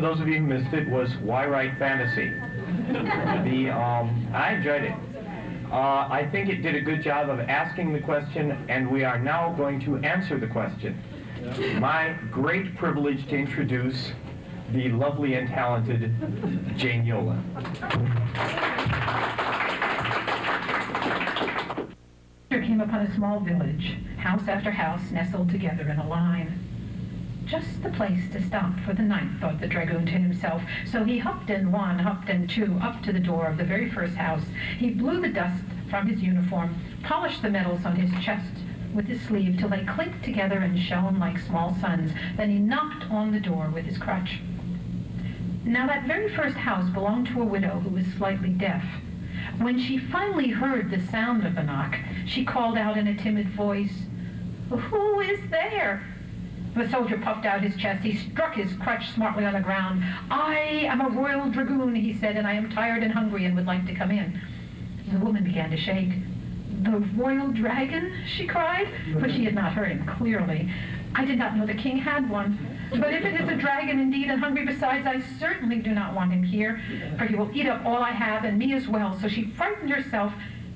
Those of you who missed it, was Why Write Fantasy. I enjoyed it. I think it did a good job of asking the question, and we are now going to answer the question. My great privilege to introduce the lovely and talented Jane Yolen. There came upon a small village, house after house nestled together in a line. Just the place to stop for the night, thought the dragoon to himself, so he hopped in one, hopped in two, up to the door of the very first house. He blew the dust from his uniform, polished the medals on his chest with his sleeve till they clinked together and shone like small suns. Then he knocked on the door with his crutch. Now that very first house belonged to a widow who was slightly deaf. When she finally heard the sound of the knock, she called out in a timid voice, "Who is there?" The soldier puffed out his chest. He struck his crutch smartly on the ground. "I am a royal dragoon," he said, "and I am tired and hungry and would like to come in." The woman began to shake. "The royal dragon?" she cried, but she had not heard him clearly. "I did not know the king had one. But if it is a dragon indeed and hungry besides, I certainly do not want him here, for he will eat up all I have and me as well." So she frightened herself.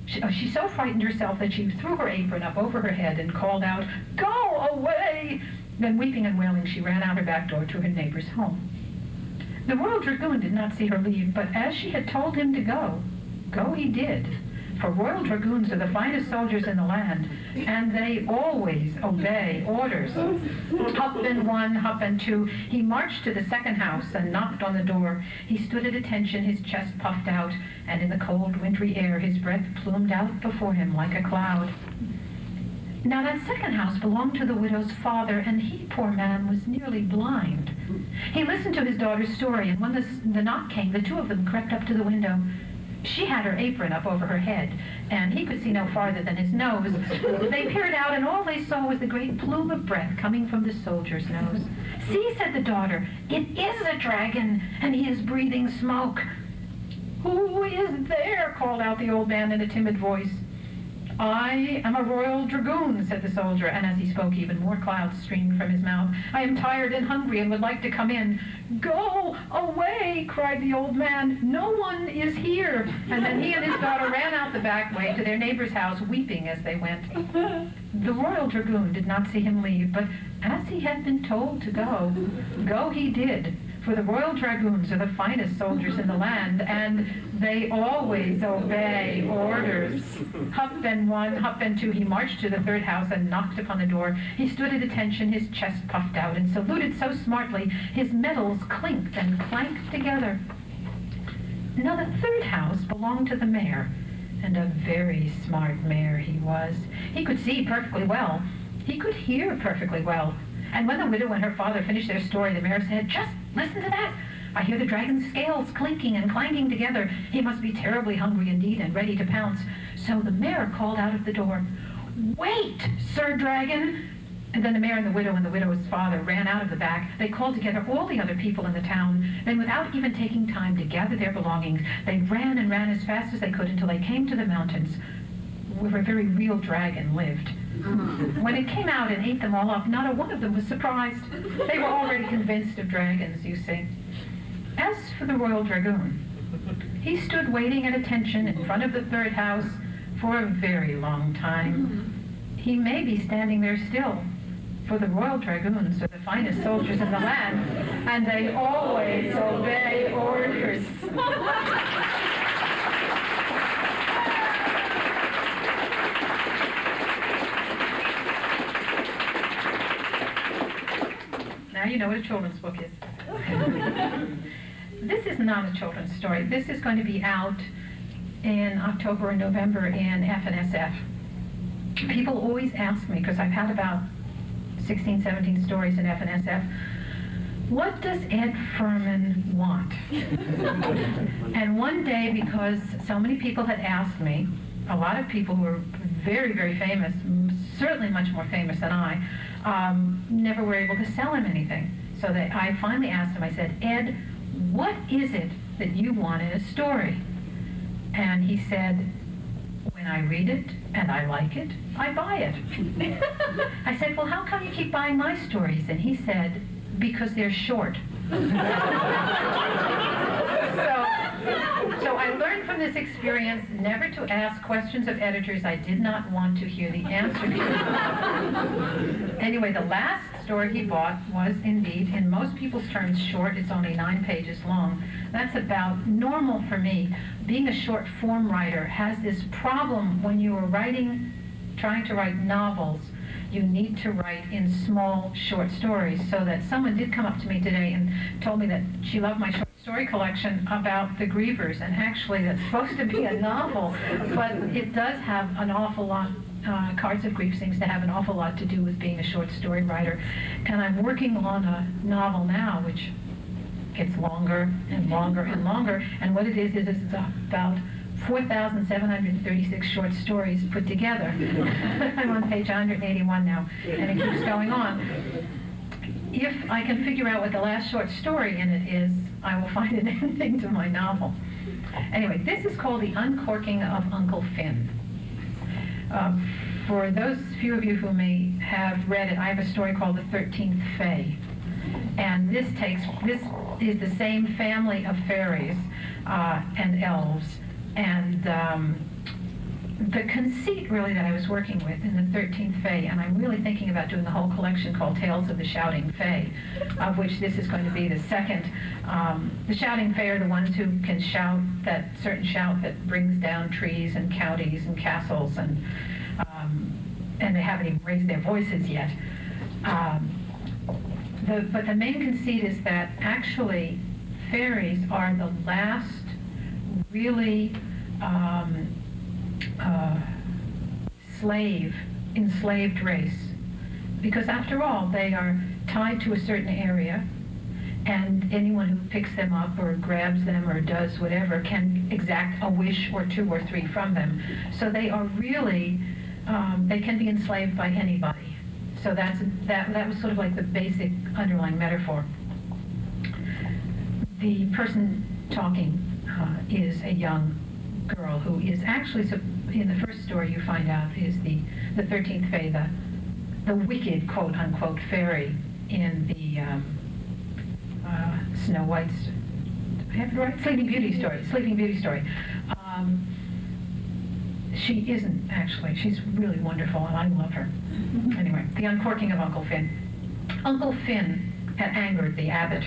She so frightened herself that she threw her apron up over her head and called out, "Go away!" Then, weeping and wailing, she ran out her back door to her neighbor's home. The royal dragoon did not see her leave, but as she had told him to go he did. For royal dragoons are the finest soldiers in the land, and they always obey orders. Hop in one, hop in two. He marched to the second house and knocked on the door. He stood at attention, his chest puffed out, and in the cold, wintry air, his breath plumed out before him like a cloud. Now that second house belonged to the widow's father, and he, poor man, was nearly blind. He listened to his daughter's story, and when the knock came, the two of them crept up to the window. She had her apron up over her head, and he could see no farther than his nose. They peered out, and all they saw was the great plume of breath coming from the soldier's nose. "See," said the daughter, "it is a dragon, and he is breathing smoke." "Who is there?" called out the old man in a timid voice. "I am a royal dragoon," said the soldier, and as he spoke, even more clouds streamed from his mouth. "I am tired and hungry and would like to come in." "Go away," cried the old man. "No one is here." And then he and his daughter ran out the back way to their neighbor's house, weeping as they went. The royal dragoon did not see him leave, but as he had been told to go, go he did. For the royal dragoons are the finest soldiers in the land, and they always obey orders. Hup and one, hup and two, he marched to the third house and knocked upon the door. He stood at attention, his chest puffed out, and saluted so smartly his medals clinked and clanked together. Now the third house belonged to the mayor, and a very smart mayor he was. He could see perfectly well. He could hear perfectly well. And when the widow and her father finished their story, the mayor said, "Just listen to that. I hear the dragon's scales clinking and clanking together. He must be terribly hungry indeed and ready to pounce." So the mayor called out of the door, "Wait, Sir Dragon!" And then the mayor and the widow's father ran out of the back. They called together all the other people in the town. Then, without even taking time to gather their belongings, they ran and ran as fast as they could until they came to the mountains, where a very real dragon lived. When it came out and ate them all up, not a one of them was surprised. They were already convinced of dragons, you see. As for the royal dragoon, he stood waiting at attention in front of the third house for a very long time. He may be standing there still, for the royal dragoons are the finest soldiers in the land, and they always obey orders. Now you know what a children's book is. This is not a children's story. This is going to be out in October and November in F&SF. People always ask me, because I've had about 16, 17 stories in F&SF, what does Ed Furman want? And one day, because so many people had asked me, a lot of people who were very, very famous, certainly much more famous than I, never were able to sell him anything. So I finally asked him, I said, "Ed, what is it that you want in a story?" And he said, "When I read it and I like it, I buy it." I said, "Well, how come you keep buying my stories?" And he said, "Because they're short." So I learned from this experience never to ask questions of editors I did not want to hear the answer to. Anyway, the last story he bought was indeed, in most people's terms, short. It's only 9 pages long. That's about normal for me. Being a short form writer has this problem when you are writing, trying to write novels. You need to write in small, short stories. So that someone did come up to me today and told me that she loved my short story collection about the Grievers, and actually that's supposed to be a novel, but it does have an awful lot. Cards of Grief seems to have an awful lot to do with being a short story writer, and I'm working on a novel now, which gets longer and longer and longer. And what it is it's about 4,736 short stories put together. I'm on page 181 now, and it keeps going on. If I can figure out what the last short story in it is, I will find an ending to my novel. Anyway, this is called The Uncorking of Uncle Finn. For those few of you who may have read it, I have a story called The 13th Fay. And this is the same family of fairies and elves. And the conceit, really, that I was working with in the 13th Fay, and I'm really thinking about doing the whole collection called Tales of the Shouting Fay, of which this is going to be the second. The Shouting Fay are the ones who can shout that certain shout that brings down trees and counties and castles, and they haven't even raised their voices yet. But the main conceit is that actually fairies are the last really enslaved race, because after all they are tied to a certain area, and anyone who picks them up or grabs them or does whatever can exact a wish or two or three from them. So they are really, they can be enslaved by anybody. So that's, that was sort of like the basic underlying metaphor. The person talking is a young girl who is actually, in the first story you find out, is the 13th Fay, the wicked, quote unquote, fairy in the Snow White's, I have it right? Sleeping Beauty story. She isn't, actually. She's really wonderful, and I love her. Anyway, The Uncorking of Uncle Finn. Uncle Finn had angered the abbot.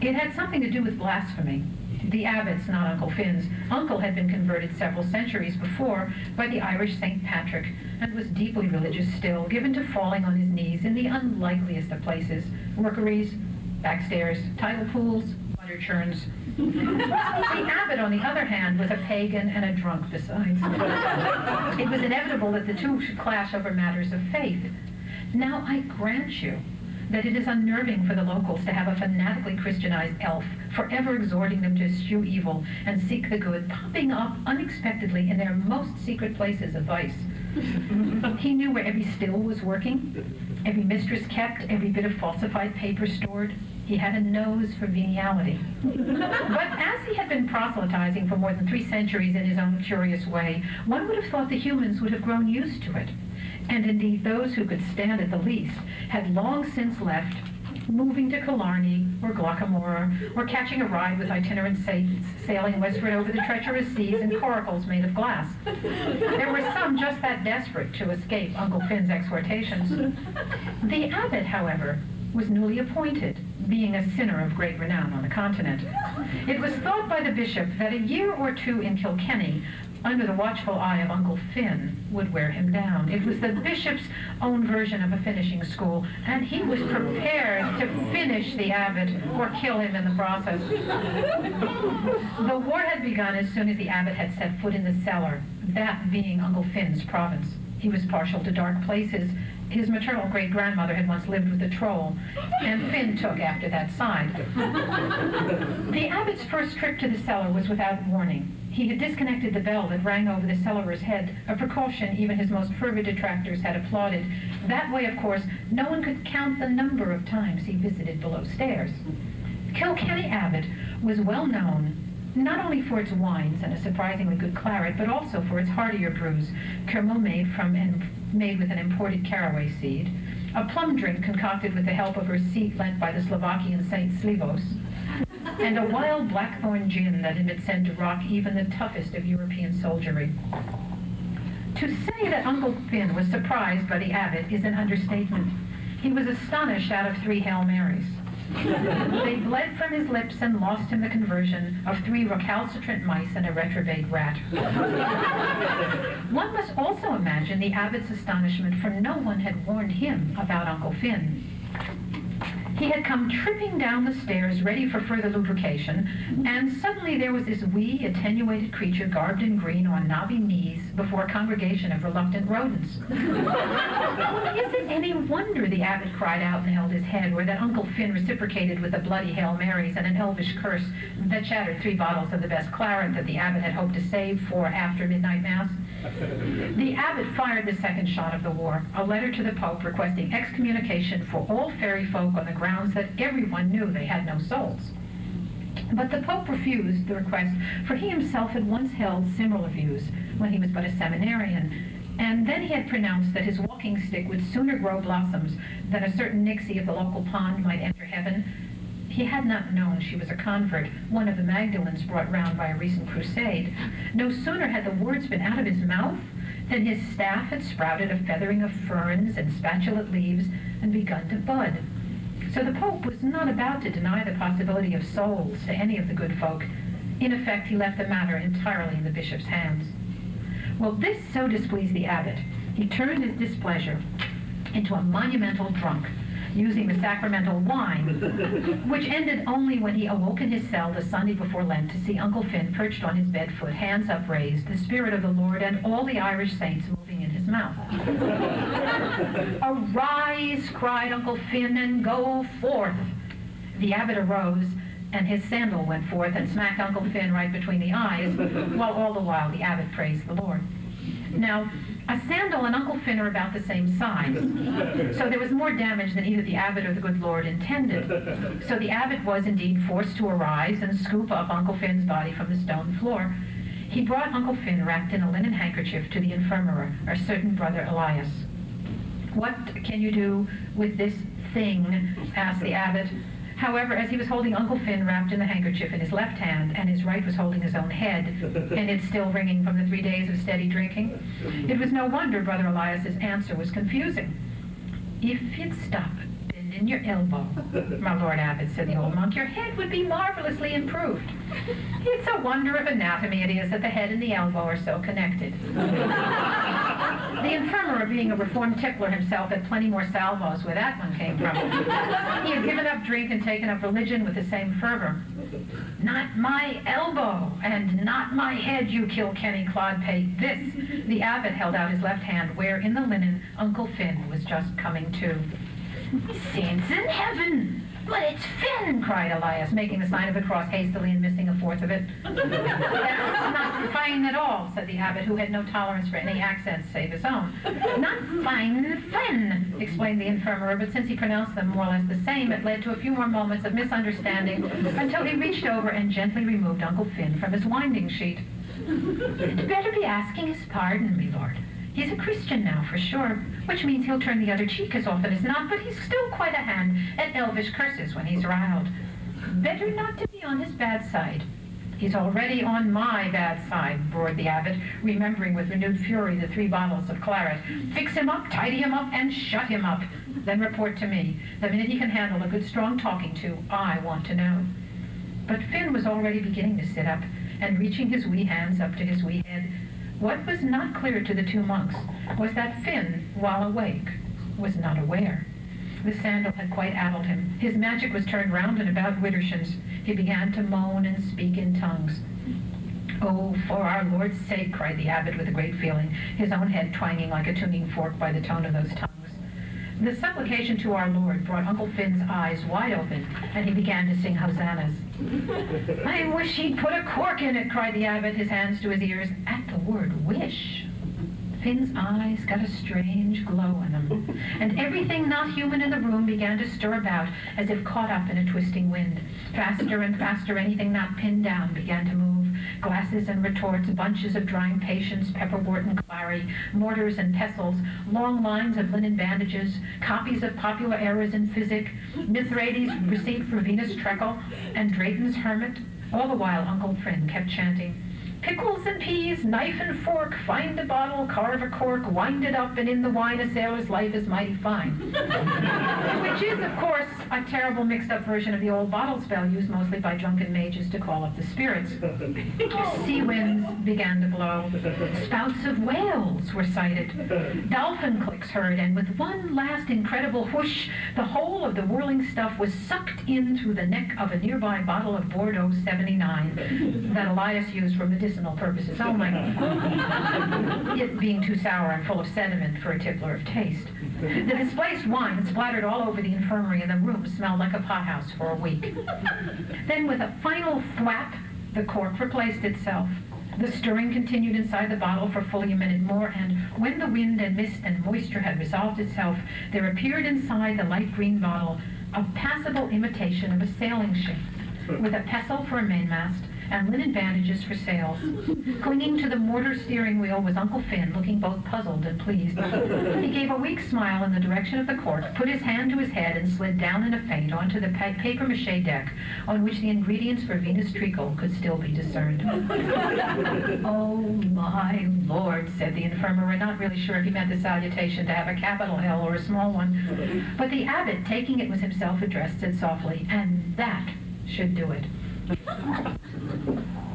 It had something to do with blasphemy. The abbot's, not Uncle Finn's. Uncle had been converted several centuries before by the Irish St. Patrick and was deeply religious still, given to falling on his knees in the unlikeliest of places, workeries, backstairs, tidal pools, butter churns. The abbot, on the other hand, was a pagan and a drunk besides. It was inevitable that the two should clash over matters of faith. Now I grant you that it is unnerving for the locals to have a fanatically Christianized elf forever exhorting them to eschew evil and seek the good, popping up unexpectedly in their most secret places of vice. He knew where every still was working, every mistress kept, every bit of falsified paper stored. He had a nose for veniality. But as he had been proselytizing for more than 3 centuries in his own curious way, one would have thought the humans would have grown used to it. And indeed, those who could stand it the least had long since left, moving to Killarney or Glockamore, or catching a ride with itinerant saints, sailing westward over the treacherous seas in coracles made of glass. There were some just that desperate to escape Uncle Finn's exhortations. The abbot, however, was newly appointed, being a sinner of great renown on the continent. It was thought by the bishop that a year or two in Kilkenny, under the watchful eye of Uncle Finn, would wear him down. It was the bishop's own version of a finishing school, and he was prepared to finish the abbot or kill him in the process. The war had begun as soon as the abbot had set foot in the cellar, that being Uncle Finn's province. He was partial to dark places. His maternal great-grandmother had once lived with a troll, and Finn took after that side. The abbot's first trip to the cellar was without warning. He had disconnected the bell that rang over the cellarer's head, a precaution even his most fervid detractors had applauded. That way, of course, no one could count the number of times he visited below stairs. Kilkenny Abbot was well known not only for its wines and a surprisingly good claret, but also for its heartier brews, Kermel made with an imported caraway seed, a plum drink concocted with the help of her seed lent by the Slovakian Saint Slivos, and a wild blackthorn gin that had been sent to rock even the toughest of European soldiery. To say that Uncle Finn was surprised by the abbot is an understatement. He was astonished out of 3 Hail Marys. They bled from his lips and lost him the conversion of 3 recalcitrant mice and a retrobate rat. One must also imagine the abbot's astonishment, for no one had warned him about Uncle Finn. He had come tripping down the stairs, ready for further lubrication, and suddenly there was this wee, attenuated creature garbed in green on knobby knees before a congregation of reluctant rodents. Is it any wonder the abbot cried out and held his head, or that Uncle Finn reciprocated with a bloody Hail Marys and an elvish curse that shattered 3 bottles of the best claret that the abbot had hoped to save for after midnight mass? The abbot fired the second shot of the war, a letter to the Pope requesting excommunication for all fairy folk on the grounds that everyone knew they had no souls. But the Pope refused the request, for he himself had once held similar views when he was but a seminarian, and then he had pronounced that his walking stick would sooner grow blossoms than a certain nixie of the local pond might enter heaven. He had not known she was a convert, one of the Magdalens brought round by a recent crusade. No sooner had the words been out of his mouth than his staff had sprouted a feathering of ferns and spatulate leaves and begun to bud. So the Pope was not about to deny the possibility of souls to any of the good folk. In effect, he left the matter entirely in the bishop's hands. Well, this so displeased the abbot, he turned his displeasure into a monumental drunk, using the sacramental wine, which ended only when he awoke in his cell the Sunday before Lent to see Uncle Finn perched on his bed foot, hands upraised, the Spirit of the Lord and all the Irish saints moving in his mouth. "Arise," cried Uncle Finn, "and go forth. the abbot arose, and his sandal went forth and smacked Uncle Finn right between the eyes, while all the while the abbot praised the Lord. Now, a sandal and Uncle Finn are about the same size, so there was more damage than either the abbot or the good Lord intended. So the abbot was indeed forced to arise and scoop up Uncle Finn's body from the stone floor. He brought Uncle Finn wrapped in a linen handkerchief to the infirmary, our certain brother Elias. "What can you do with this thing?" asked the abbot. However, as he was holding Uncle Finn wrapped in the handkerchief in his left hand, and his right was holding his own head, and it still ringing from the 3 days of steady drinking, it was no wonder Brother Elias's answer was confusing. "If you'd stop bending your elbow, my Lord Abbot," said the old monk, "your head would be marvelously improved. It's a wonder of anatomy it is that the head and the elbow are so connected." The infirmer, being a reformed tickler himself, had plenty more salvos where that one came from. He had given up drink and taken up religion with the same fervor. "Not my elbow, and not my head, you Kilkenny clodpate, this." The abbot held out his left hand, where in the linen Uncle Finn was just coming to. "Saints in heaven! But it's Finn!" cried Elias, making the sign of the cross hastily and missing a fourth of it. "That's not fine at all," said the abbot, who had no tolerance for any accents save his own. "Not fine, Finn," explained the infirmer, but since he pronounced them more or less the same, it led to a few more moments of misunderstanding until he reached over and gently removed Uncle Finn from his winding sheet. "He'd better be asking his pardon, me lord. He's a Christian now, for sure, which means he'll turn the other cheek as often as not, but he's still quite a hand at elvish curses when he's riled. Better not to be on his bad side." "He's already on my bad side," roared the abbot, remembering with renewed fury the 3 bottles of claret. "Fix him up, tidy him up, and shut him up. Then report to me. The minute he can handle a good strong talking to, I want to know." But Finn was already beginning to sit up, and reaching his wee hands up to his wee head. What was not clear to the 2 monks was that Finn, while awake, was not aware. The sandal had quite addled him. His magic was turned round and about Wittershins. He began to moan and speak in tongues. "Oh, for our Lord's sake," cried the abbot with a great feeling, his own head twanging like a tuning fork by the tone of those tongues. The supplication to our Lord brought Uncle Finn's eyes wide open, and he began to sing hosannas. "I wish he'd put a cork in it," cried the abbot, his hands to his ears. At the word wish, Finn's eyes got a strange glow in them, and everything not human in the room began to stir about as if caught up in a twisting wind. Faster and faster, anything not pinned down began to move. Glasses and retorts, bunches of drying patients, pepperwort and clary, mortars and pestles, long lines of linen bandages, copies of popular errors in physic, Mithridates received for Venus Treacle, and Drayton's Hermit. All the while Uncle Finn kept chanting, "Pickles and peas, knife and fork, find a bottle, carve a cork, wind it up, and in the wine a sailor's life is mighty fine." Which is, of course, a terrible mixed-up version of the old bottle spell used mostly by drunken mages to call up the spirits. Sea winds began to blow. Spouts of whales were sighted. Dolphin clicks heard, and with one last incredible whoosh, the whole of the whirling stuff was sucked in through the neck of a nearby bottle of Bordeaux 79 that Elias used for medicinal purposes only, it being too sour and full of sediment for a tickler of taste. The displaced wine splattered all over the infirmary, and the room smelled like a pothouse for a week. Then, with a final thwap, the cork replaced itself. The stirring continued inside the bottle for fully a minute more, and when the wind and mist and moisture had resolved itself, there appeared inside the light green bottle a passable imitation of a sailing ship, with a pestle for a mainmast, and linen bandages for sails. Clinging to the mortar steering wheel was Uncle Finn, looking both puzzled and pleased. He gave a weak smile in the direction of the cork, put his hand to his head, and slid down in a faint onto the papier-mâché deck, on which the ingredients for Venus treacle could still be discerned. "Oh, my Lord," said the infirmer, not really sure if he meant the salutation to have a capital L or a small one. But the abbot, taking it was himself addressed, said softly, "And that should do it."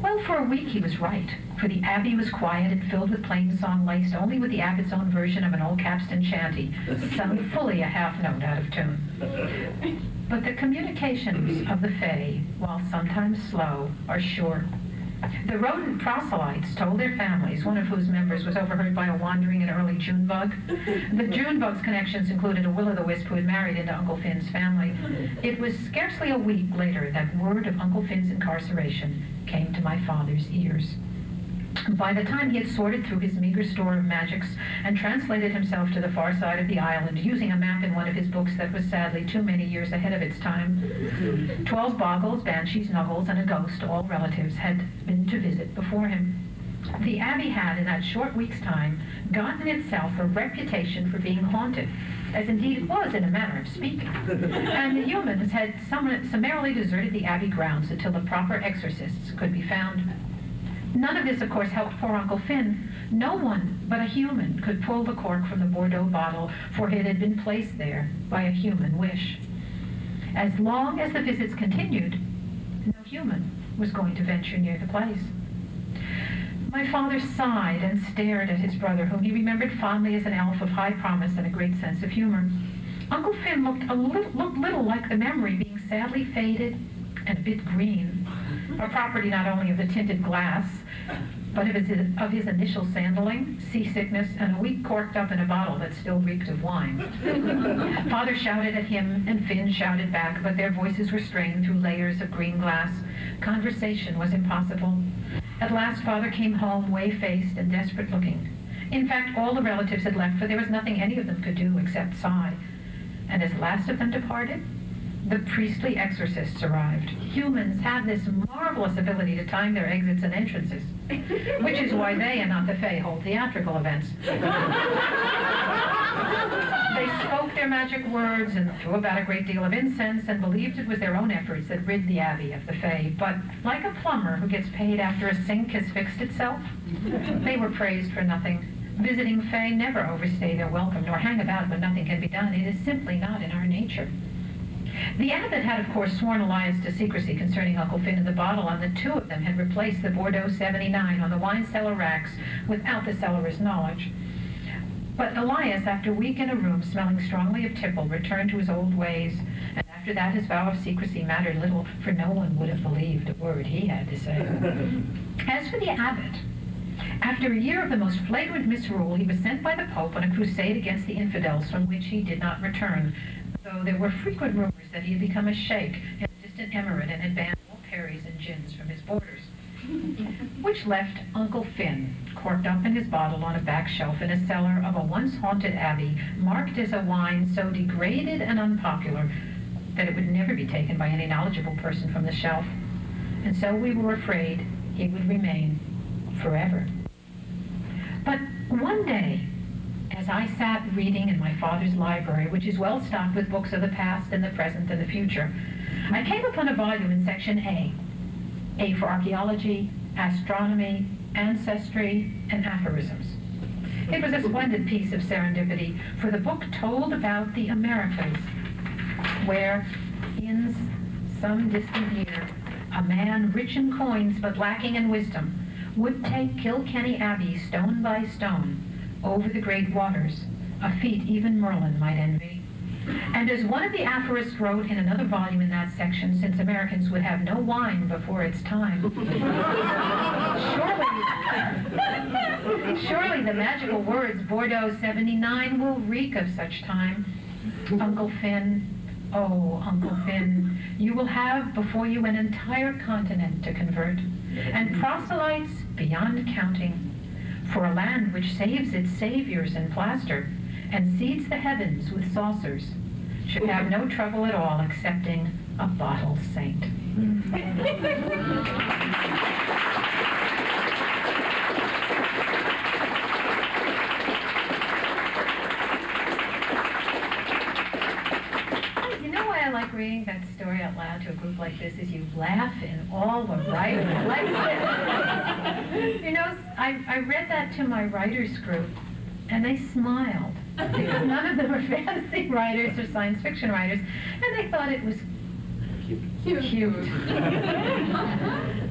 Well, for a week he was right, for the abbey was quiet and filled with plain song laced only with the abbot's own version of an old capstan chanty, sung fully a half note out of tune. But the communications of the Fae, while sometimes slow, are sure. The rodent proselytes told their families, one of whose members was overheard by a wandering and early June bug. The June bug's connections included a will-o'-the-wisp who had married into Uncle Finn's family. It was scarcely a week later that word of Uncle Finn's incarceration came to my father's ears. By the time he had sorted through his meager store of magics and translated himself to the far side of the island, using a map in one of his books that was sadly too many years ahead of its time, 12 boggles, banshees, nuggles, and a ghost, all relatives, had been to visit before him. The Abbey had, in that short week's time, gotten itself a reputation for being haunted, as indeed it was in a manner of speaking, and the humans had summarily deserted the Abbey grounds until the proper exorcists could be found. None of this, of course, helped poor Uncle Finn. No one but a human could pull the cork from the Bordeaux bottle, for it had been placed there by a human wish. As long as the visits continued, no human was going to venture near the place. My father sighed and stared at his brother, whom he remembered fondly as an elf of high promise and a great sense of humor. Uncle Finn looked little like the memory, being sadly faded and a bit green, a property not only of the tinted glass, but of his initial sandaling, seasickness, and a week corked up in a bottle that still reeked of wine. Father shouted at him, and Finn shouted back, but their voices were strained through layers of green glass. Conversation was impossible. At last, Father came home, way-faced and desperate-looking. In fact, all the relatives had left, for there was nothing any of them could do except sigh. And as the last of them departed, the priestly exorcists arrived. Humans have this marvelous ability to time their exits and entrances, which is why they and not the Fae hold theatrical events. They spoke their magic words and threw about a great deal of incense and believed it was their own efforts that rid the Abbey of the Fae. But like a plumber who gets paid after a sink has fixed itself, they were praised for nothing. Visiting Fae never overstay their welcome nor hang about when nothing can be done. It is simply not in our nature. The abbot had, of course, sworn alliance to secrecy concerning Uncle Finn and the bottle, and the two of them had replaced the Bordeaux 79 on the wine cellar racks without the cellar's knowledge. But Elias, after a week in a room smelling strongly of tipple, returned to his old ways, and after that his vow of secrecy mattered little, for no one would have believed a word he had to say. As for the abbot, after a year of the most flagrant misrule, he was sent by the Pope on a crusade against the infidels, from which he did not return, though there were frequent rumors that he had become a sheikh in a distant emirate and had banned all perries and gins from his borders, which left Uncle Finn corked up in his bottle on a back shelf in a cellar of a once-haunted abbey, marked as a wine so degraded and unpopular that it would never be taken by any knowledgeable person from the shelf, and so we were afraid he would remain forever. But one day, as I sat reading in my father's library, which is well stocked with books of the past and the present and the future, I came upon a volume in section A for archaeology, astronomy, ancestry, and aphorisms. It was a splendid piece of serendipity, for the book told about the Americas, where in some distant year, a man rich in coins but lacking in wisdom would take Kilkenny Abbey stone by stone over the great waters, a feat even Merlin might envy. And as one of the aphorists wrote in another volume in that section, since Americans would have no wine before its time, surely the magical words Bordeaux 79 will reek of such time. Uncle Finn, oh, Uncle Finn, you will have before you an entire continent to convert, and proselytes beyond counting, for a land which saves its saviors in plaster and seeds the heavens with saucers should have no trouble at all accepting a bottle saint. You know why I like reading that story out loud to a group like this is you laugh in all the right places. You know, I read that to my writers group, and they smiled, because none of them are fantasy writers or science fiction writers, and they thought it was cute.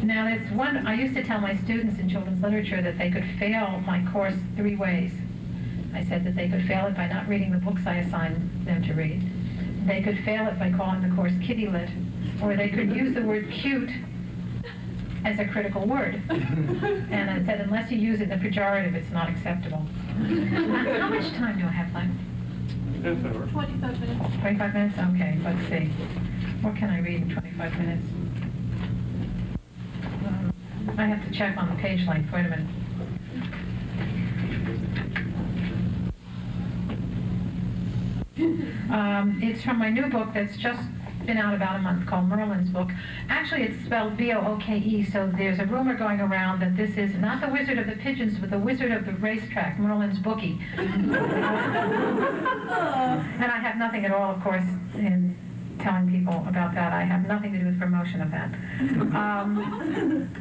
Now, that's one, I used to tell my students in children's literature that they could fail my course three ways. I said that they could fail it by not reading the books I assigned them to read. They could fail it by calling the course kitty lit, or they could use the word cute as a critical word. And I said, unless you use it in the pejorative, it's not acceptable. How much time do I have left? 25 minutes. 25 minutes? Okay, let's see. What can I read in 25 minutes? I have to check on the page length. Wait a minute. It's from my new book that's just been out about a month called Merlin's Book. Actually, it's spelled B-O-O-K-E, so there's a rumor going around that this is not the Wizard of the Pigeons, but the Wizard of the Racetrack, Merlin's Bookie. And I have nothing at all, of course, in telling people about that. I have nothing to do with promotion of that.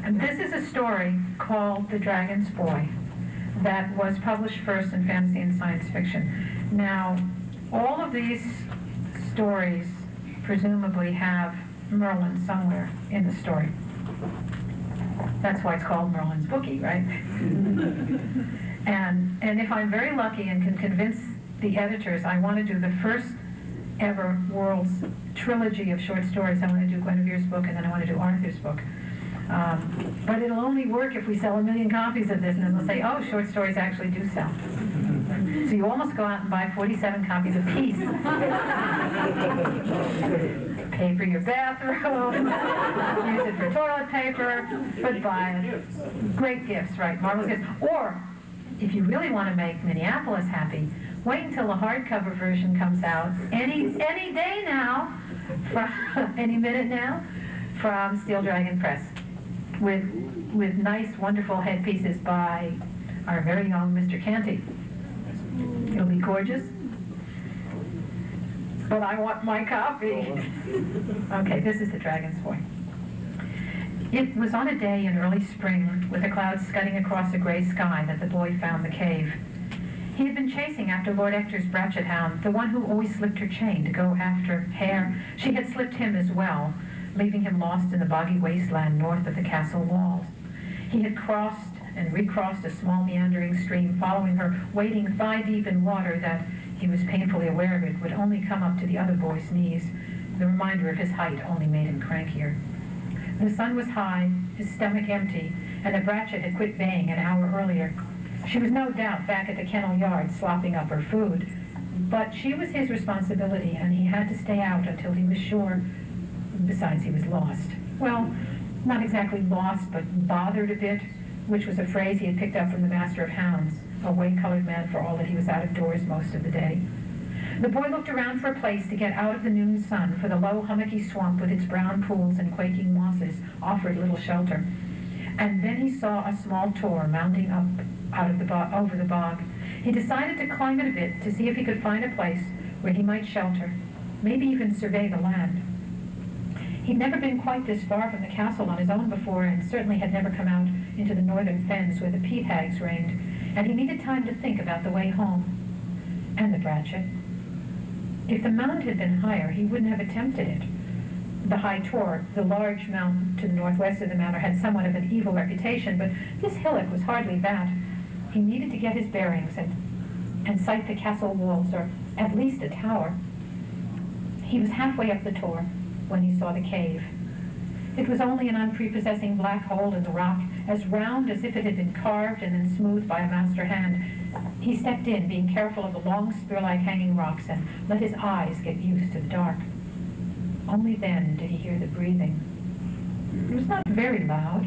And this is a story called The Dragon's Boy that was published first in fantasy and science fiction. Now, all of these stories presumably have Merlin somewhere in the story. That's why it's called Merlin's Bookie, right? And if I'm very lucky and can convince the editors, I want to do the first ever world's trilogy of short stories. I want to do Guinevere's book, and then I want to do Arthur's book. But it'll only work if we sell 1 million copies of this, and then they'll say, oh, short stories actually do sell. So you almost go out and buy 47 copies apiece. Pay for your bathroom, use it for toilet paper, but buy it. Great gifts, right? Marvelous gifts. Or, if you really want to make Minneapolis happy, wait until the hardcover version comes out any day now, from, any minute now, from Steel Dragon Press, with nice, wonderful headpieces by our very own Mr. Canty. It'll be gorgeous. But I want my copy. Okay, this is The Dragon's Boy. It was on a day in early spring, with the clouds scudding across a gray sky, that the boy found the cave. He had been chasing after Lord Hector's brachet hound, the one who always slipped her chain to go after hare. She had slipped him as well, leaving him lost in the boggy wasteland north of the castle walls. He had crossed and recrossed a small meandering stream, following her, wading thigh-deep in water that, he was painfully aware of it, would only come up to the other boy's knees. The reminder of his height only made him crankier. The sun was high, his stomach empty, and the brachet had quit baying an hour earlier. She was no doubt back at the kennel yard, slopping up her food. But she was his responsibility, and he had to stay out until he was sure. Besides, he was lost. Well, not exactly lost, but bothered a bit, which was a phrase he had picked up from the master of hounds, a whey-colored man for all that he was out of doors most of the day. The boy looked around for a place to get out of the noon sun, for the low, hummocky swamp with its brown pools and quaking mosses offered little shelter. And then he saw a small tor mounting up out of the over the bog. He decided to climb it a bit to see if he could find a place where he might shelter, maybe even survey the land. He'd never been quite this far from the castle on his own before, and certainly had never come out into the northern fens where the peat hags reigned, and he needed time to think about the way home and the brachet. If the mound had been higher, he wouldn't have attempted it. The high tor, the large mountain to the northwest of the manor, had somewhat of an evil reputation, but this hillock was hardly that. He needed to get his bearings and sight the castle walls, or at least a tower. He was halfway up the tor when he saw the cave. It was only an unprepossessing black hole in the rock, as round as if it had been carved and then smoothed by a master hand. He stepped in, being careful of the long spear-like hanging rocks, and let his eyes get used to the dark. Only then did he hear the breathing. It was not very loud,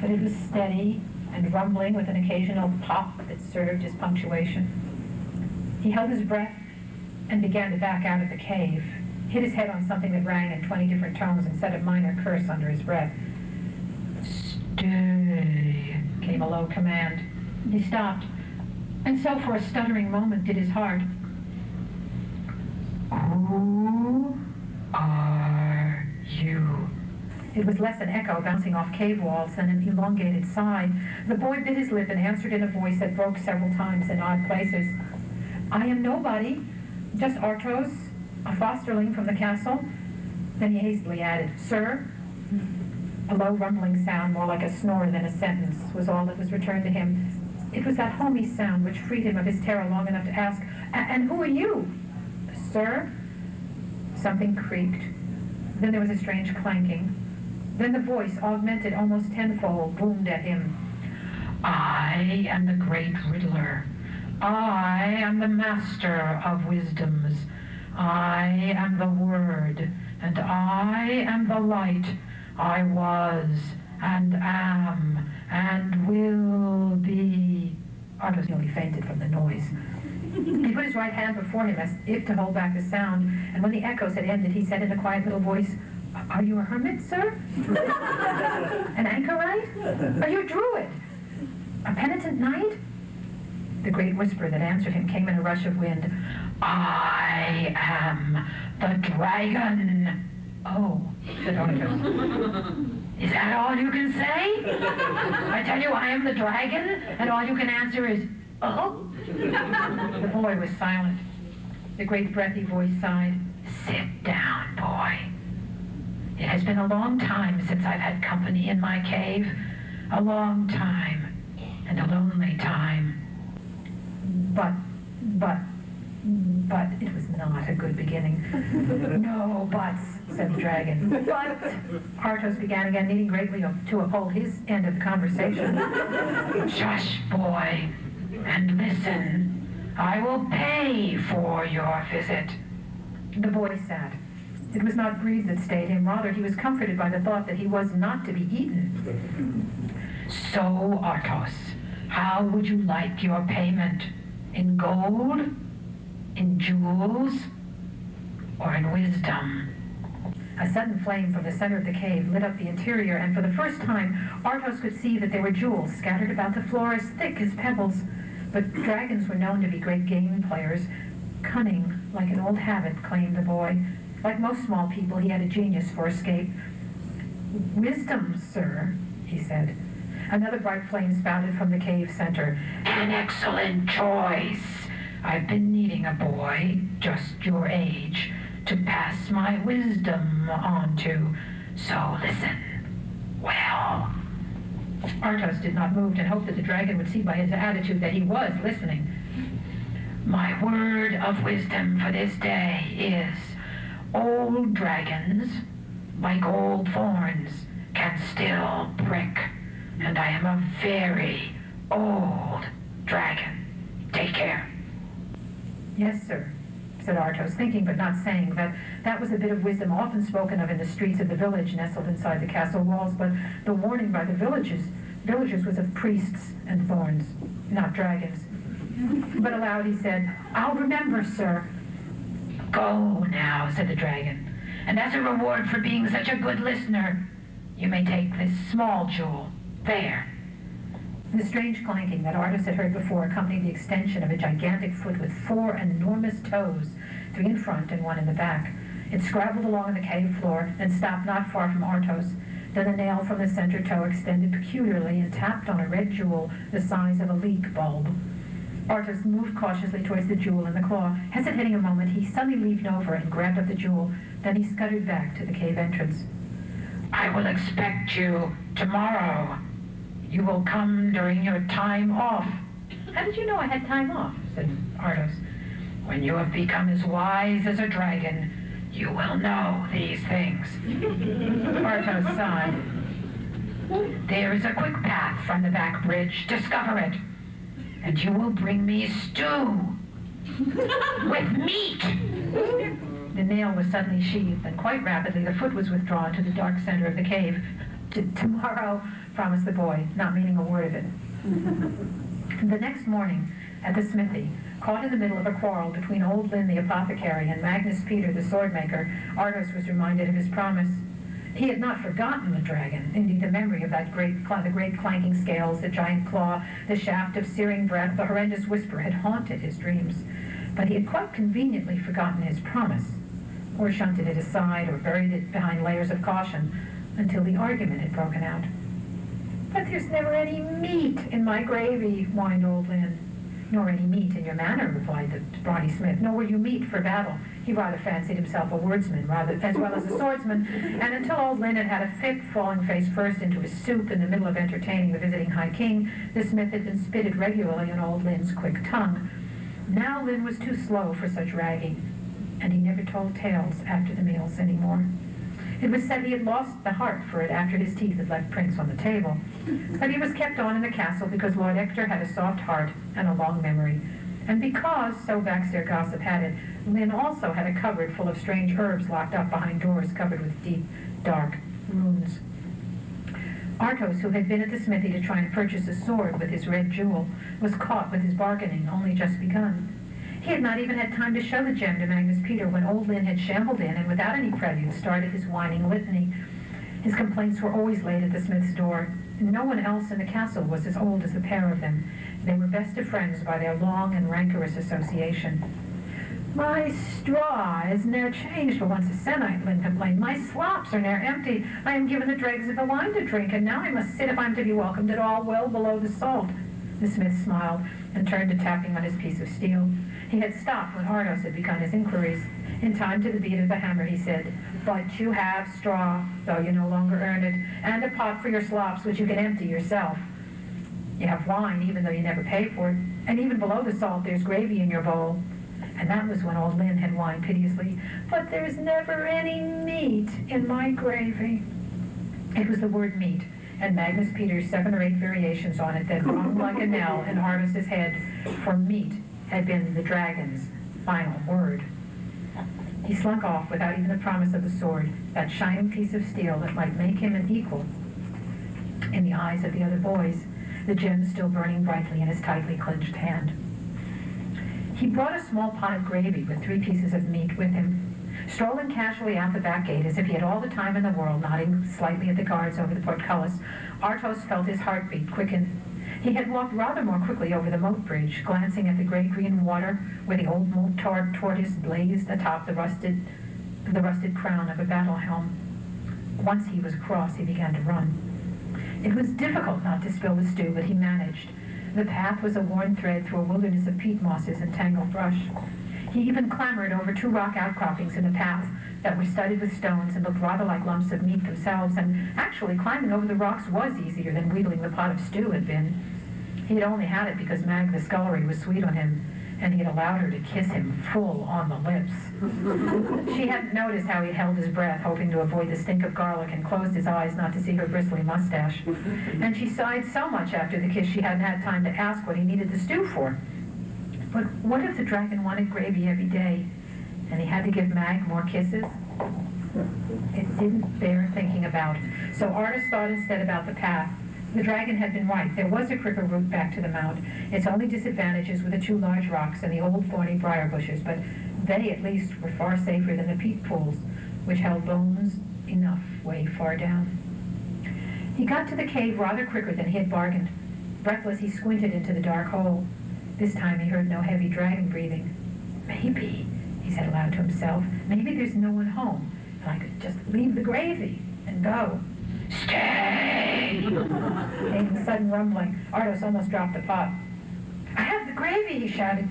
but it was steady and rumbling, with an occasional pop that served as punctuation. He held his breath and began to back out of the cave, hit his head on something that rang in 20 different tones and said a minor curse under his breath. Stay, came a low command. He stopped, and so for a stuttering moment did his heart. Who are you? It was less an echo bouncing off cave walls than an elongated sigh. The boy bit his lip and answered in a voice that broke several times in odd places. I am nobody, just Artos, a fosterling from the castle. Then he hastily added, Sir? A low rumbling sound, more like a snore than a sentence, was all that was returned to him. It was that homey sound which freed him of his terror long enough to ask, And who are you? Sir? Something creaked. Then there was a strange clanking. Then the voice, augmented almost tenfold, boomed at him. I am the great riddler. I am the master of wisdoms. I am the word, and I am the light. I was, and am, and will be. Artos nearly fainted from the noise. He put his right hand before him as if to hold back the sound, and when the echoes had ended, he said in a quiet little voice, Are you a hermit, sir? An anchorite? Are you a druid? A penitent knight? The great whisper that answered him came in a rush of wind. I am the dragon. Oh, said Artos. Is that all you can say? I tell you, I am the dragon, and all you can answer is, oh? The boy was silent. The great breathy voice sighed. Sit down, boy. It has been a long time since I've had company in my cave. A long time, and a lonely time. But it was not a good beginning. No buts, said the dragon. But Artos began again, needing greatly to uphold his end of the conversation. Shush, boy, and listen. I will pay for your visit. The boy sat. It was not greed that stayed him. Rather, he was comforted by the thought that he was not to be eaten. So, Artos, how would you like your payment? In gold? In jewels? Or in wisdom? A sudden flame from the center of the cave lit up the interior, and for the first time, Artos could see that there were jewels scattered about the floor as thick as pebbles. But dragons were known to be great game players. Cunning, like an old habit, claimed the boy. Like most small people, he had a genius for escape. Wisdom, sir, he said. Another bright flame spouted from the cave center. An excellent choice. I've been needing a boy, just your age, to pass my wisdom on to. So listen. Well. Artos did not move and hoped that the dragon would see by his attitude that he was listening. My word of wisdom for this day is... Old dragons, like old thorns, can still prick. And I am a very old dragon. Take care. Yes, sir, said Artos, thinking but not saying that that was a bit of wisdom often spoken of in the streets of the village nestled inside the castle walls, but the warning by the villagers was of priests and thorns, not dragons. But aloud he said, I'll remember, sir. Go now, said the dragon, and as a reward for being such a good listener, you may take this small jewel. There. The strange clanking that Artos had heard before accompanied the extension of a gigantic foot with four enormous toes, three in front and one in the back. It scrabbled along the cave floor and stopped not far from Artos. Then a nail from the center toe extended peculiarly and tapped on a red jewel the size of a leek bulb. Artos moved cautiously towards the jewel in the claw. Hesitating a moment, he suddenly leaped over and grabbed up the jewel. Then he scuttered back to the cave entrance. I will expect you tomorrow. You will come during your time off. How did you know I had time off? Said Artos. When you have become as wise as a dragon, you will know these things. Artos sighed. There is a quick path from the back bridge. Discover it. And you will bring me stew with meat. The nail was suddenly sheathed, and quite rapidly the foot was withdrawn to the dark center of the cave. Tomorrow, promised the boy, not meaning a word of it. The next morning, at the smithy, caught in the middle of a quarrel between old Lynn the apothecary and Magnus Peter the swordmaker, Artos was reminded of his promise. He had not forgotten the dragon, indeed the memory of that the great clanking scales, the giant claw, the shaft of searing breath, the horrendous whisper had haunted his dreams. But he had quite conveniently forgotten his promise, or shunted it aside, or buried it behind layers of caution, until the argument had broken out. But there's never any meat in my gravy, whined old Lynn. Nor any meat in your manner, replied the brawny smith, nor were you meat for battle. He rather fancied himself a wordsman, as well as a swordsman, and until old Lynn had a fit, falling face first into his soup in the middle of entertaining the visiting high king, the smith had been spitted regularly on old Lynn's quick tongue. Now Lynn was too slow for such ragging, and he never told tales after the meals anymore. It was said he had lost the heart for it after his teeth had left prints on the table. But he was kept on in the castle because Lord Hector had a soft heart and a long memory. And because, so backstair gossip had it, Lynn also had a cupboard full of strange herbs locked up behind doors covered with deep, dark runes. Artos, who had been at the smithy to try and purchase a sword with his red jewel, was caught with his bargaining only just begun. He had not even had time to show the gem to Magnus Peter when old Lynn had shambled in and, without any prelude, started his whining litany. His complaints were always laid at the smith's door. No one else in the castle was as old as the pair of them. They were best of friends by their long and rancorous association. "My straw is ne'er changed for once a sennight," Lynn complained. "My slops are ne'er empty. I am given the dregs of the wine to drink, and now I must sit if I am to be welcomed at all well below the salt." The smith smiled and turned to tapping on his piece of steel. He had stopped when Artos had begun his inquiries. In time to the beat of the hammer, he said, "But you have straw, though you no longer earn it, and a pot for your slops, which you can empty yourself. You have wine, even though you never pay for it, and even below the salt there's gravy in your bowl." And that was when old Lynn had whined piteously, "But there's never any meat in my gravy." It was the word meat, and Magnus Peter's 7 or 8 variations on it that rung like a knell in Artos's head, for meat had been the dragon's final word. He slunk off without even the promise of the sword, that shining piece of steel that might make him an equal in the eyes of the other boys, the gem still burning brightly in his tightly clenched hand. He brought a small pot of gravy with 3 pieces of meat with him, strolling casually out the back gate as if he had all the time in the world, nodding slightly at the guards over the portcullis. Artos felt his heartbeat quicken. He had walked rather more quickly over the moat bridge, glancing at the grey-green water where the old moat tortoise blazed atop the rusted crown of a battle helm. Once he was across, he began to run. It was difficult not to spill the stew, but he managed. The path was a worn thread through a wilderness of peat mosses and tangled brush. He even clambered over 2 rock outcroppings in the path that were studded with stones and looked rather like lumps of meat themselves, and actually climbing over the rocks was easier than wheedling the pot of stew had been. He had only had it because Mag the scullery was sweet on him, and he had allowed her to kiss him full on the lips. She hadn't noticed how he held his breath, hoping to avoid the stink of garlic, and closed his eyes not to see her bristly mustache. And she sighed so much after the kiss she hadn't had time to ask what he needed the stew for. But what if the dragon wanted gravy every day, and he had to give Mag more kisses? It didn't bear thinking about. So Artis thought instead about the path. The dragon had been right. There was a quicker route back to the mount. Its only disadvantages were the 2 large rocks and the old thorny briar bushes, but they at least were far safer than the peat pools, which held bones enough way far down. He got to the cave rather quicker than he had bargained. Breathless, he squinted into the dark hole. This time he heard no heavy dragon breathing. "Maybe," he said aloud to himself, "maybe there's no one home, and I could just leave the gravy and go." "Stay!" Came a sudden rumbling. Artos almost dropped the pot. "I have the gravy," he shouted.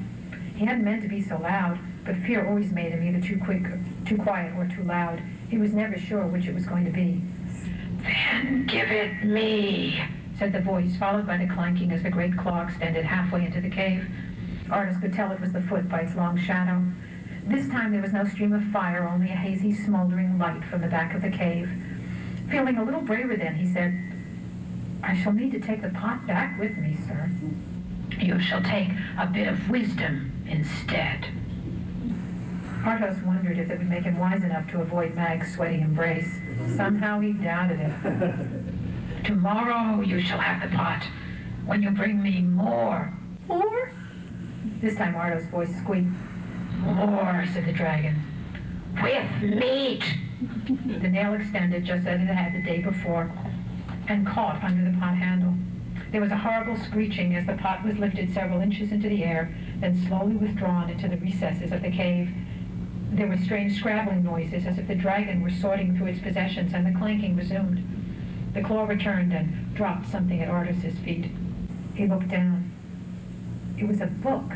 He hadn't meant to be so loud, but fear always made him either too quick, too quiet, or too loud. He was never sure which it was going to be. "Then give it me," said the voice, followed by the clanking as the great claw extended halfway into the cave. Artos could tell it was the foot by its long shadow. This time there was no stream of fire, only a hazy, smoldering light from the back of the cave. Feeling a little braver then, he said, "I shall need to take the pot back with me, sir." "You shall take a bit of wisdom instead." Artos wondered if it would make him wise enough to avoid Mag's sweaty embrace. Somehow he doubted it. "Tomorrow you shall have the pot, when you bring me more." "More?" This time Artos' voice squeaked. "More," said the dragon. "With meat." The nail extended just as it had the day before and caught under the pot handle. There was a horrible screeching as the pot was lifted several inches into the air, then slowly withdrawn into the recesses of the cave. There were strange scrabbling noises as if the dragon were sorting through its possessions, and the clanking resumed. The claw returned and dropped something at Artis's feet. He looked down. It was a book,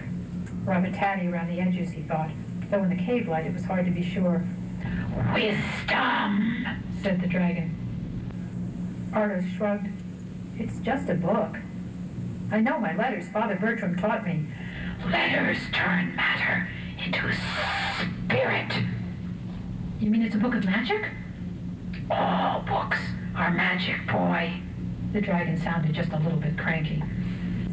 rather tatty around the edges, he thought, though in the cave light it was hard to be sure. "Wisdom," said the dragon. Artos shrugged. "It's just a book. I know my letters. Father Bertram taught me." "Letters turn matter into spirit." "You mean it's a book of magic?" Oh, books are magic, boy. The dragon sounded just a little bit cranky.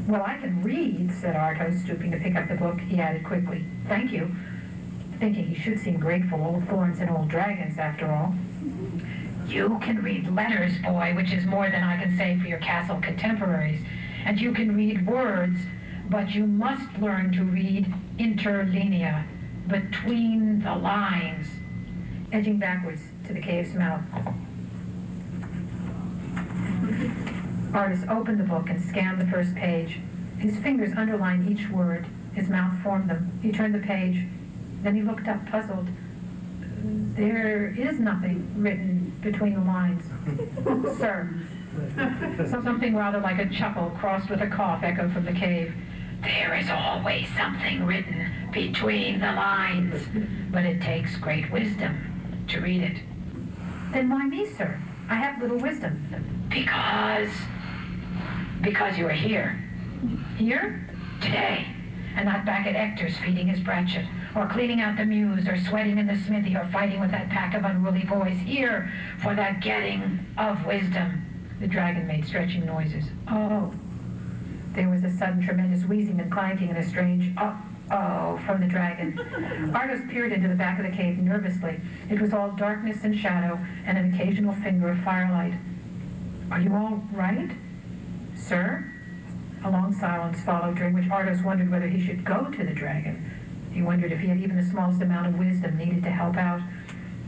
Well, I can read, said Artos, stooping to pick up the book. He added quickly, thank you, thinking he should seem grateful, old thorns and old dragons, after all. You can read letters, boy, which is more than I can say for your castle contemporaries. And you can read words, but you must learn to read interlinea, between the lines. Edging backwards to the cave's mouth, Artis opened the book and scanned the first page. His fingers underlined each word. His mouth formed them. He turned the page. Then he looked up, puzzled. There is nothing written between the lines. Sir. Something rather like a chuckle crossed with a cough echoed from the cave. There is always something written between the lines, but it takes great wisdom to read it. Then why me, sir? I have little wisdom. Because you are here. Here? Today. And not back at Hector's feeding his brachet, or cleaning out the mews, or sweating in the smithy, or fighting with that pack of unruly boys. Here for the getting of wisdom. The dragon made stretching noises. Oh. There was a sudden tremendous wheezing and clanking and a strange uh-oh from the dragon. Artos peered into the back of the cave nervously. It was all darkness and shadow and an occasional finger of firelight. Are you all right, sir? A long silence followed, during which Artos wondered whether he should go to the dragon. He wondered if he had even the smallest amount of wisdom needed to help out.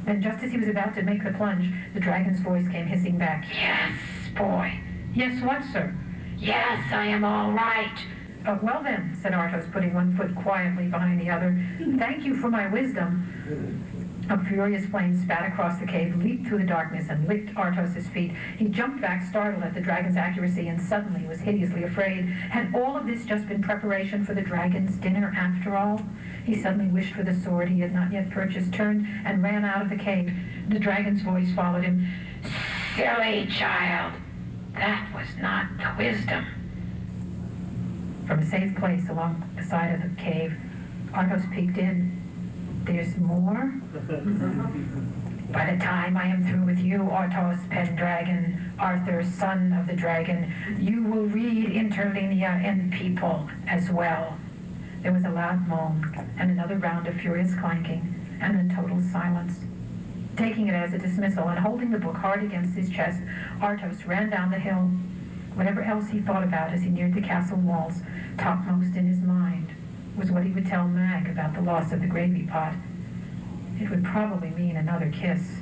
Then, just as he was about to make the plunge, the dragon's voice came hissing back. Yes, boy. Yes, what, sir? Yes, I am all right. Well then, said Artos, putting one foot quietly behind the other, thank you for my wisdom. A furious flame spat across the cave, leaped through the darkness, and licked Artos' feet. He jumped back, startled at the dragon's accuracy, and suddenly was hideously afraid. Had all of this just been preparation for the dragon's dinner after all? He suddenly wished for the sword he had not yet purchased, turned, and ran out of the cave. The dragon's voice followed him. Silly child! That was not the wisdom. From a safe place along the side of the cave, Artos peeked in. There's more? By the time I am through with you, Artos Pendragon, Arthur, son of the dragon, you will read interlinea and people as well. There was a loud moan and another round of furious clanking and then total silence. Taking it as a dismissal and holding the book hard against his chest, Artos ran down the hill, whatever else he thought about as he neared the castle walls. Topmost in his mind was what he would tell Mag about the loss of the gravy pot. It would probably mean another kiss.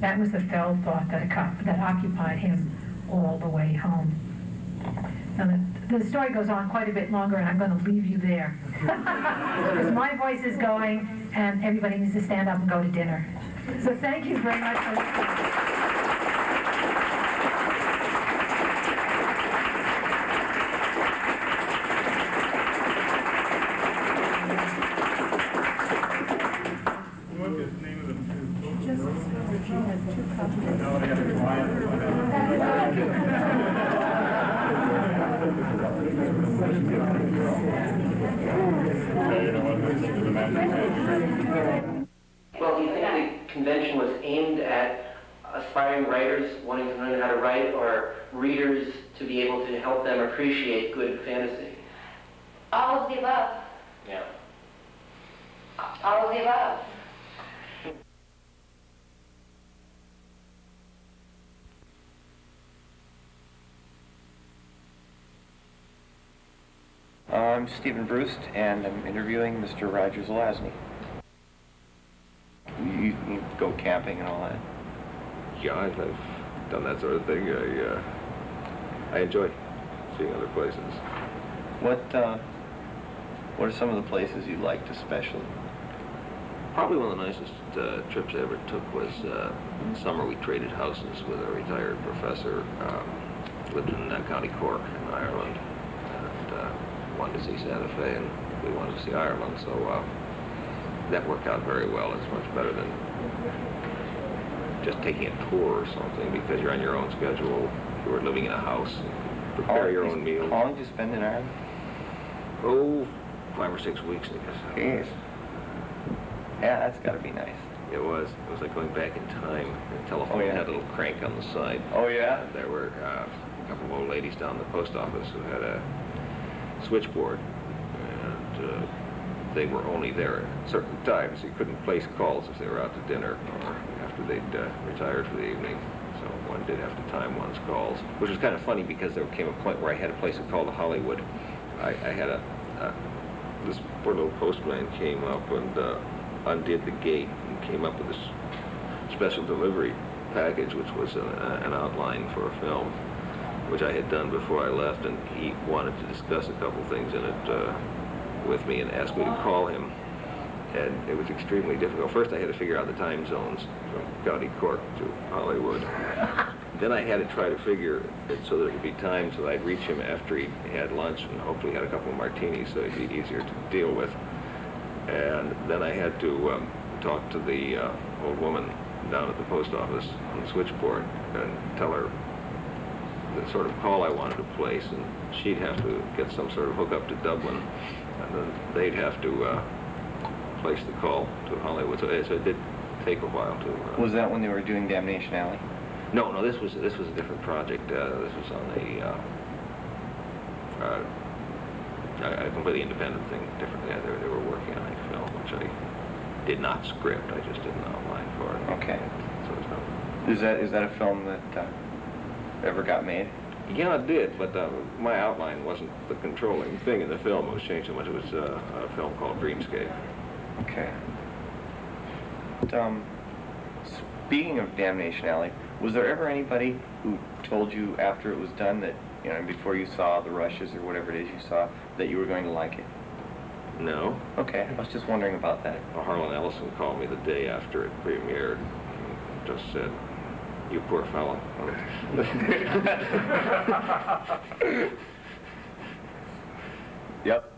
That was the fell thought that occupied him all the way home. Now, the story goes on quite a bit longer, and I'm going to leave you there. Because my voice is going, and everybody needs to stand up and go to dinner. So thank you very much for listening. Appreciate good fantasy. All of the above. Yeah. All of the above. I'm Stephen Brust, and I'm interviewing Mr. Roger Zelazny. You can go camping and all that. Yeah, I've done that sort of thing. I enjoy it. Seeing other places. What are some of the places you liked especially? Probably one of the nicest trips I ever took was in the summer we traded houses with a retired professor lived in County Cork in Ireland, and wanted to see Santa Fe, and we wanted to see Ireland, so that worked out very well. It's much better than just taking a tour or something, because you're on your own schedule. You were living in a house. Prepare your own meal. How long did you spend in Ireland? Oh, 5 or 6 weeks, I guess. Jeez. Yeah, that's got to be nice. It was like going back in time. The telephone had a little crank on the side. Oh, yeah? There were a couple of old ladies down the post office who had a switchboard, and they were only there at certain times. You couldn't place calls if they were out to dinner or after they'd retired for the evening. So one did have to time one's calls, which was kind of funny because there came a point where I had to place a call to Hollywood. I had this poor little postman came up and undid the gate and came up with this special delivery package, which was an outline for a film, which I had done before I left, and he wanted to discuss a couple things in it with me and asked me to call him. And it was extremely difficult. First, I had to figure out the time zones from County Cork to Hollywood. Then I had to try to figure it so there could be time so I'd reach him after he had lunch and hopefully had a couple of martinis so he'd be easier to deal with. And then I had to talk to the old woman down at the post office on the switchboard and tell her the sort of call I wanted to place, and she'd have to get some sort of hookup to Dublin, and then they'd have to place the call to Hollywood. So it did take a while to... Was that when they were doing Damnation Alley? No, this was a different project. This was on a completely independent thing, different. Yeah, they were working on a film, which I did not script. I just didn't outline for it. Okay. So it's not... Is that a film that ever got made? Yeah, it did, but my outline wasn't the controlling thing in the film. It was changed so much. It was a film called Dreamscape. Okay. But, speaking of Damnation Alley, was there ever anybody who told you after it was done that, you know, before you saw the rushes or whatever it is you saw, that you were going to like it? No. Okay, I was just wondering about that. Well, Harlan Ellison called me the day after it premiered and just said, "You poor fellow." Yep.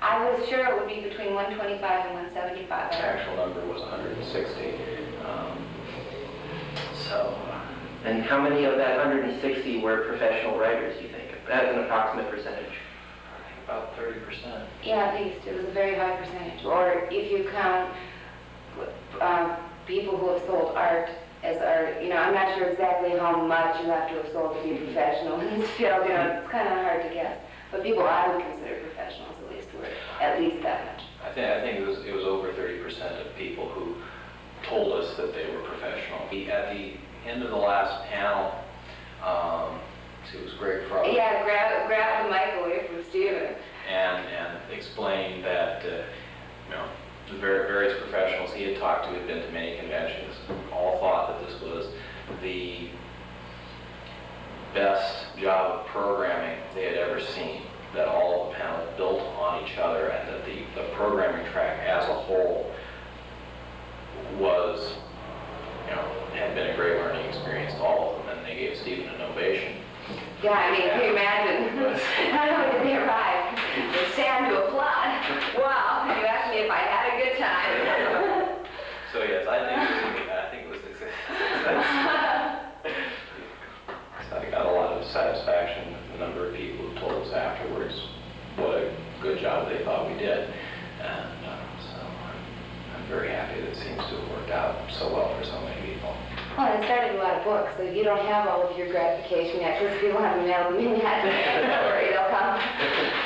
I was sure it would be between 125 and 175. The actual number was 160. And how many of that 160 were professional writers, you think? That's an approximate percentage. I think about 30%. Yeah, at least. It was a very high percentage. Or if you count people who have sold art as art, you know, I'm not sure exactly how much you have to have sold to be professional in this field. You know, it's kind of hard to guess. But people I would consider professionals, at least. at least that much. I think it was over 30% of people who told us that they were professional. At the end of the last panel, it was Greg Frost. Yeah, grab the mic away from Stephen. And explain that the various professionals he had talked to had been to many conventions, all thought that this was the best job of programming they had ever seen, that all of the panel built on each other, and that the programming track as a whole was, had been a great learning experience to all of them, and they gave Stephen an ovation. Yeah, I mean, can you imagine? Not only did they arrive, they stand to applaud. Wow, you asked me if I had a good time. So yes, I think it was success. So I got a lot of satisfaction with the number of people who told us afterwards what a good job they thought we did. And so I'm very happy that it seems to have worked out so well for so many people. Well, I started a lot of books, so if you don't have all of your gratification yet, because people haven't mailed them in yet, don't worry, they'll come.